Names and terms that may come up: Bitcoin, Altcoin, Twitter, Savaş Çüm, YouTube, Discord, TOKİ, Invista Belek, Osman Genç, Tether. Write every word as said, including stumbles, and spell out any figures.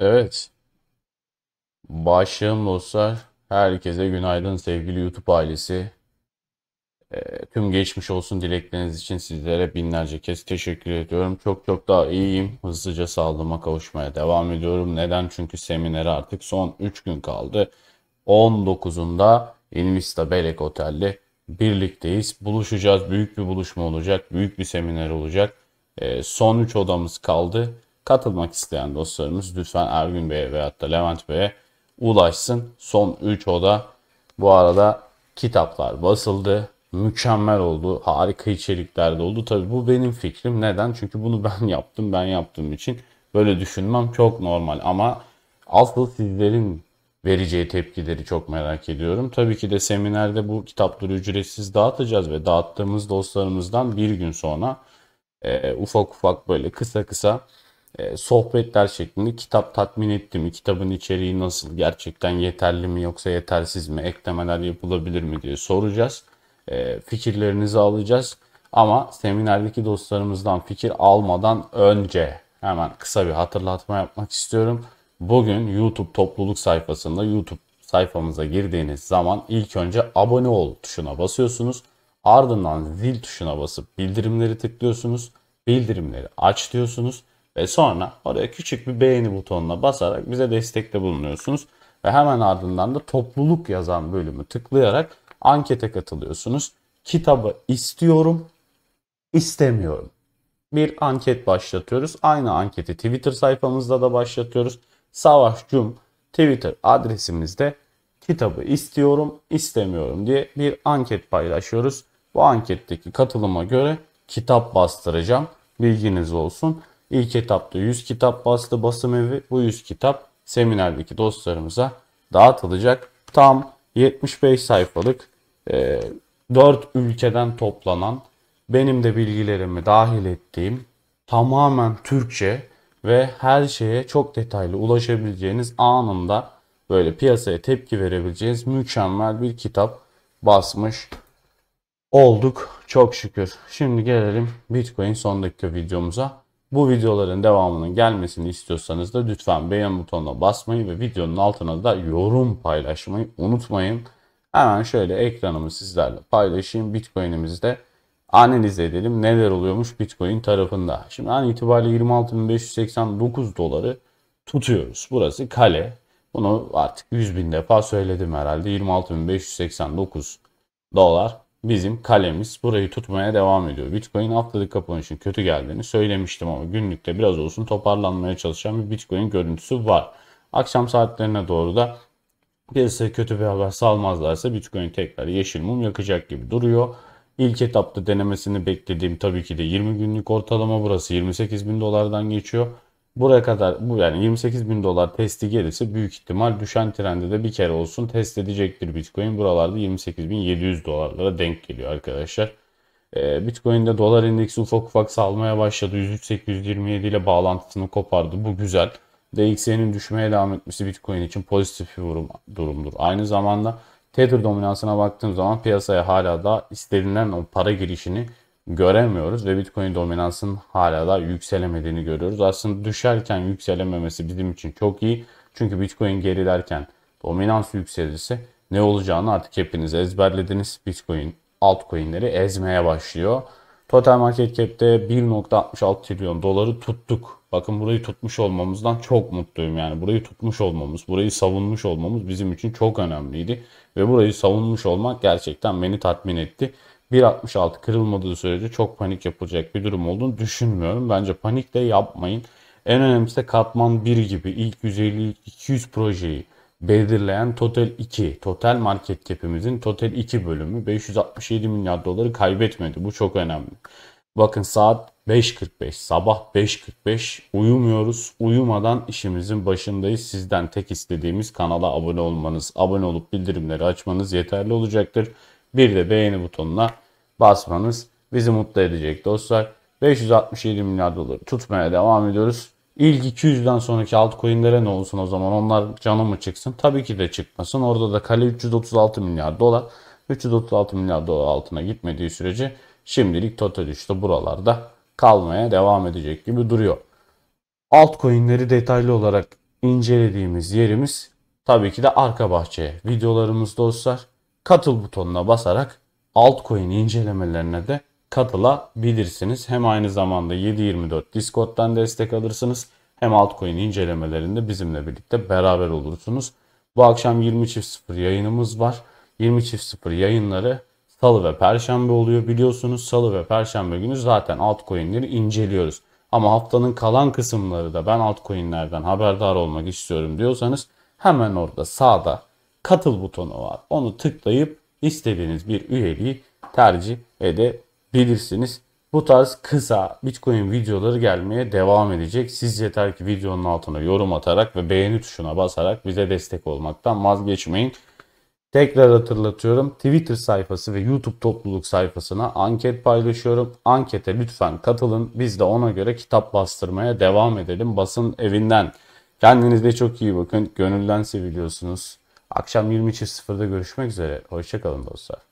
Evet. Başım dostlar. Herkese günaydın sevgili YouTube ailesi. E, tüm geçmiş olsun dilekleriniz için sizlere binlerce kez teşekkür ediyorum. Çok çok daha iyiyim. Hızlıca sağlığıma kavuşmaya devam ediyorum. Neden? Çünkü seminere artık son üç gün kaldı. on dokuzunda Invista Belek Otel'de birlikteyiz. Buluşacağız. Büyük bir buluşma olacak. Büyük bir seminer olacak. E, son üç odamız kaldı. Katılmak isteyen dostlarımız lütfen Ergün Bey'e veyahut da Levent Bey'e ulaşsın. Son üç oda. Bu arada kitaplar basıldı. Mükemmel oldu. Harika içerikler de oldu. Tabii bu benim fikrim. Neden? Çünkü bunu ben yaptım. Ben yaptığım için böyle düşünmem çok normal. Ama asıl sizlerin vereceği tepkileri çok merak ediyorum. Tabii ki de seminerde bu kitapları ücretsiz dağıtacağız ve dağıttığımız dostlarımızdan bir gün sonra e, ufak ufak böyle kısa kısa sohbetler şeklinde kitap tatmin etti mi, kitabın içeriği nasıl, gerçekten yeterli mi yoksa yetersiz mi, eklemeler yapılabilir mi diye soracağız. E, fikirlerinizi alacağız ama seminerdeki dostlarımızdan fikir almadan önce hemen kısa bir hatırlatma yapmak istiyorum. Bugün YouTube topluluk sayfasında, YouTube sayfamıza girdiğiniz zaman ilk önce abone ol tuşuna basıyorsunuz. Ardından zil tuşuna basıp bildirimleri tıklıyorsunuz. Bildirimleri aç diyorsunuz. Ve sonra oraya küçük bir beğeni butonuna basarak bize destekte bulunuyorsunuz. Ve hemen ardından da topluluk yazan bölümü tıklayarak ankete katılıyorsunuz. Kitabı istiyorum, istemiyorum. Bir anket başlatıyoruz. Aynı anketi Twitter sayfamızda da başlatıyoruz. Savaş Çüm Twitter adresimizde kitabı istiyorum, istemiyorum diye bir anket paylaşıyoruz. Bu anketteki katılıma göre kitap bastıracağım. Bilginiz olsun. İlk etapta yüz kitap bastı basım evi. Bu yüz kitap seminerdeki dostlarımıza dağıtılacak. Tam yetmiş beş sayfalık e, dört ülkeden toplanan, benim de bilgilerimi dahil ettiğim, tamamen Türkçe ve her şeye çok detaylı ulaşabileceğiniz, anında böyle piyasaya tepki verebileceğiniz mükemmel bir kitap basmış olduk. Çok şükür. Şimdi gelelim Bitcoin son dakika videomuza. Bu videoların devamının gelmesini istiyorsanız da lütfen beğen butonuna basmayı ve videonun altına da yorum paylaşmayı unutmayın. Hemen şöyle ekranımı sizlerle paylaşayım. Bitcoin'imizi de analiz edelim. Neler oluyormuş Bitcoin tarafında. Şimdi an itibariyle yirmi altı bin beş yüz seksen dokuz doları tutuyoruz. Burası kale. Bunu artık yüz bin defa söyledim herhalde. yirmi altı bin beş yüz seksen dokuz dolar. Bizim kalemiz, burayı tutmaya devam ediyor. Bitcoin haftalık kapanışın kötü geldiğini söylemiştim ama günlükte biraz olsun toparlanmaya çalışan bir Bitcoin görüntüsü var. Akşam saatlerine doğru da piyasaya kötü bir haber salmazlarsa Bitcoin tekrar yeşil mum yakacak gibi duruyor. İlk etapta denemesini beklediğim tabii ki de yirmi günlük ortalama, burası yirmi sekiz bin dolardan geçiyor. Buraya kadar, bu yani yirmi sekiz bin dolar testi gelirse büyük ihtimal düşen trendi de bir kere olsun test edecektir Bitcoin. Buralarda yirmi sekiz bin yedi yüz dolarlara denk geliyor arkadaşlar. Ee, Bitcoin'de dolar endeksi ufak ufak salmaya başladı. yüz üç bin sekiz yüz yirmi yedi ile bağlantısını kopardı. Bu güzel. D X Y'nin düşmeye devam etmesi Bitcoin için pozitif bir durum, durumdur. Aynı zamanda Tether dominansına baktığım zaman piyasaya hala da istenilen o para girişini göremiyoruz ve Bitcoin dominansının hala da yükselemediğini görüyoruz. Aslında düşerken yükselememesi bizim için çok iyi. Çünkü Bitcoin gerilerken dominans yükselirse ne olacağını artık hepiniz ezberlediniz. Bitcoin altcoin'leri ezmeye başlıyor. Total market cap'te bir nokta altmış altı trilyon doları tuttuk. Bakın burayı tutmuş olmamızdan çok mutluyum. Yani burayı tutmuş olmamız, burayı savunmuş olmamız bizim için çok önemliydi. Ve burayı savunmuş olmak gerçekten beni tatmin etti. bir altmış altı kırılmadığı sürece çok panik yapılacak bir durum olduğunu düşünmüyorum. Bence panik de yapmayın. En önemlisi de katman bir gibi ilk yüz elli iki yüz projeyi belirleyen Total iki. Total market cap'imizin Total iki bölümü beş yüz altmış yedi milyar doları kaybetmedi. Bu çok önemli. Bakın saat beş kırk beş, sabah beş kırk beş, uyumuyoruz. Uyumadan işimizin başındayız. Sizden tek istediğimiz kanala abone olmanız, abone olup bildirimleri açmanız yeterli olacaktır. Bir de beğeni butonuna basmanız bizi mutlu edecek dostlar. beş yüz altmış yedi milyar doları tutmaya devam ediyoruz. İlk iki yüzden sonraki altcoin'lere ne olsun o zaman? Onlar canı mı çıksın? Tabii ki de çıkmasın. Orada da kale üç yüz otuz altı milyar dolar. üç yüz otuz altı milyar dolar altına gitmediği sürece şimdilik total üçte buralarda kalmaya devam edecek gibi duruyor. Altcoin'leri detaylı olarak incelediğimiz yerimiz tabii ki de arka bahçe videolarımız dostlar. Katıl butonuna basarak altcoin incelemelerine de katılabilirsiniz. Hem aynı zamanda yedi yirmi dört Discord'dan destek alırsınız. Hem altcoin incelemelerinde bizimle birlikte beraber olursunuz. Bu akşam yirmi sıfır yayınımız var. yirmi sıfır yayınları salı ve perşembe oluyor. Biliyorsunuz salı ve perşembe günü zaten altcoin'leri inceliyoruz. Ama haftanın kalan kısımları da ben altcoin'lerden haberdar olmak istiyorum diyorsanız hemen orada sağda katıl butonu var. Onu tıklayıp istediğiniz bir üyeliği tercih edebilirsiniz. Bu tarz kısa Bitcoin videoları gelmeye devam edecek. Siz yeter ki videonun altına yorum atarak ve beğeni tuşuna basarak bize destek olmaktan vazgeçmeyin. Tekrar hatırlatıyorum. Twitter sayfası ve YouTube topluluk sayfasına anket paylaşıyorum. Ankete lütfen katılın. Biz de ona göre kitap bastırmaya devam edelim. Basın evinden. Kendinize çok iyi bakın. Gönülden seviliyorsunuz. Akşam yirmi sıfırda görüşmek üzere. Hoşçakalın dostlar.